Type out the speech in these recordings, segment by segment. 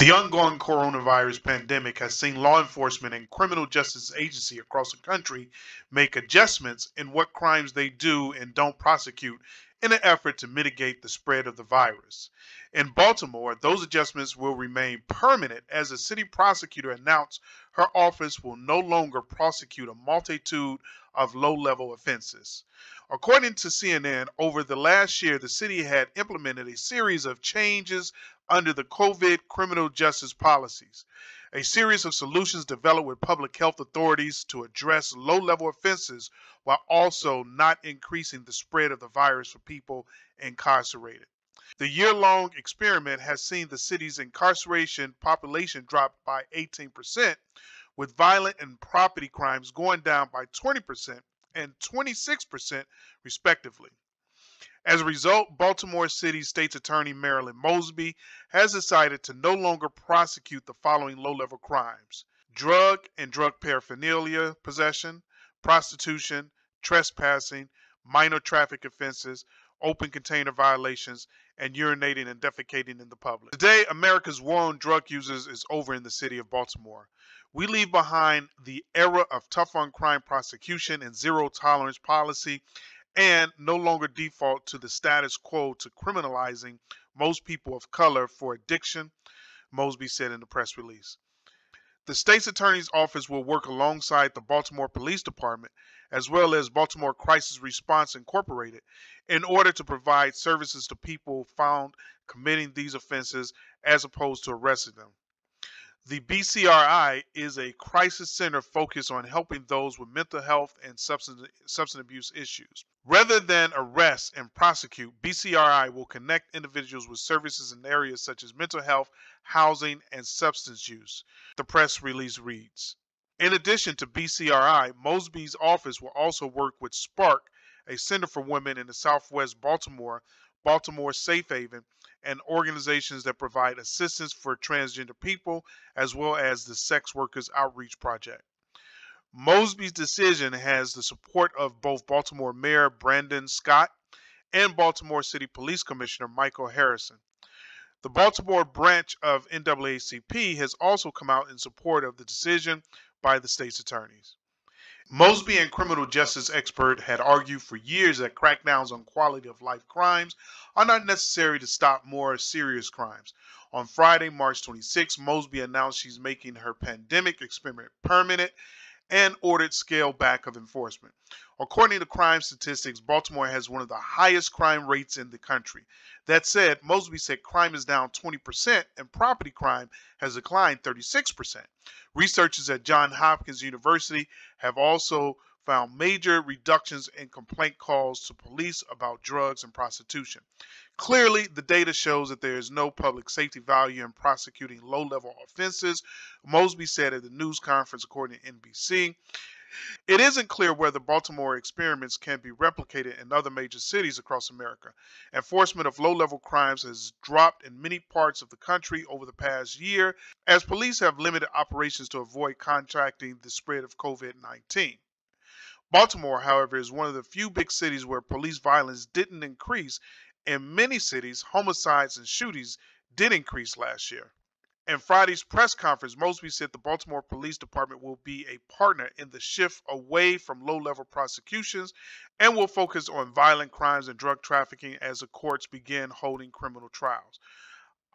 The ongoing coronavirus pandemic has seen law enforcement and criminal justice agencies across the country make adjustments in what crimes they do and don't prosecute in an effort to mitigate the spread of the virus. In Baltimore, those adjustments will remain permanent as the city prosecutor announced her office will no longer prosecute a multitude of low-level offenses. According to CNN, over the last year, the city had implemented a series of changes under the COVID criminal justice policies, a series of solutions developed with public health authorities to address low-level offenses while also not increasing the spread of the virus for people incarcerated. The year-long experiment has seen the city's incarceration population drop by 18%, with violent and property crimes going down by 20% and 26% respectively. As a result, Baltimore City State's Attorney Marilyn Mosby has decided to no longer prosecute the following low-level crimes: drug and drug paraphernalia possession, prostitution, trespassing, minor traffic offenses, open container violations, and urinating and defecating in the public. Today, America's war on drug users is over in the city of Baltimore. We leave behind the era of tough on crime prosecution and zero tolerance policy, and no longer default to the status quo to criminalizing most people of color for addiction, Mosby said in the press release. The state's attorney's office will work alongside the Baltimore Police Department, as well as Baltimore Crisis Response Incorporated, in order to provide services to people found committing these offenses as opposed to arresting them. The BCRI is a crisis center focused on helping those with mental health and substance abuse issues. Rather than arrest and prosecute, BCRI will connect individuals with services in areas such as mental health, housing, and substance use, the press release reads. In addition to BCRI, Mosby's office will also work with SPARC, a center for women in the Southwest Baltimore, Baltimore Safe Haven, and organizations that provide assistance for transgender people, as well as the Sex Workers Outreach Project. Mosby's decision has the support of both Baltimore Mayor Brandon Scott and Baltimore City Police Commissioner Michael Harrison. The Baltimore branch of NAACP has also come out in support of the decision by the state's attorneys. Mosby and criminal justice expert had argued for years that crackdowns on quality of life crimes are not necessary to stop more serious crimes. On Friday, March 26, Mosby announced she's making her pandemic experiment permanent and ordered scale back of enforcement. According to crime statistics, Baltimore has one of the highest crime rates in the country. That said, Mosby said crime is down 20% and property crime has declined 36%. Researchers at Johns Hopkins University have also found major reductions in complaint calls to police about drugs and prostitution. Clearly, the data shows that there is no public safety value in prosecuting low-level offenses, Mosby said at the news conference, according to NBC. It isn't clear whether Baltimore experiments can be replicated in other major cities across America. Enforcement of low-level crimes has dropped in many parts of the country over the past year, as police have limited operations to avoid contracting the spread of COVID-19. Baltimore, however, is one of the few big cities where police violence didn't increase. In many cities, homicides and shootings did increase last year. In Friday's press conference, Mosby said the Baltimore Police Department will be a partner in the shift away from low-level prosecutions and will focus on violent crimes and drug trafficking as the courts begin holding criminal trials.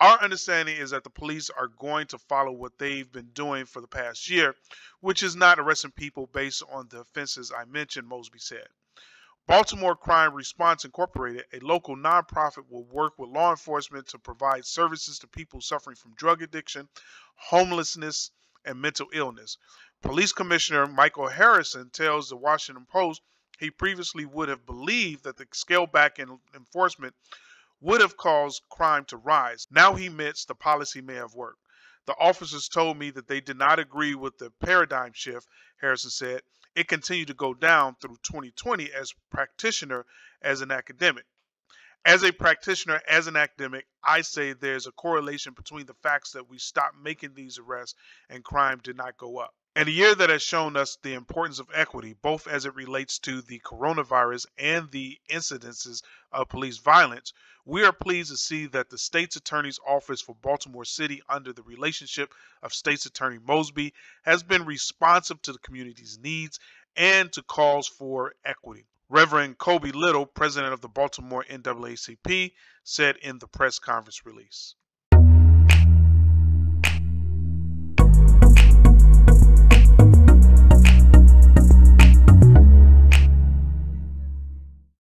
Our understanding is that the police are going to follow what they've been doing for the past year, which is not arresting people based on the offenses I mentioned, Mosby said. Baltimore Crime Response Incorporated, a local nonprofit, will work with law enforcement to provide services to people suffering from drug addiction, homelessness, and mental illness. Police Commissioner Michael Harrison tells the Washington Post he previously would have believed that the scale back in enforcement would have caused crime to rise. Now he admits the policy may have worked. The officers told me that they did not agree with the paradigm shift, Harrison said. It continued to go down through 2020 as practitioner, as an academic. As a practitioner, as an academic, I say there's a correlation between the facts that we stopped making these arrests and crime did not go up. And a year that has shown us the importance of equity, both as it relates to the coronavirus and the incidences of police violence, we are pleased to see that the state's attorney's office for Baltimore City, under the relationship of State's Attorney Mosby, has been responsive to the community's needs and to calls for equity. Reverend Kobe Little, president of the Baltimore NAACP, said in the press conference release.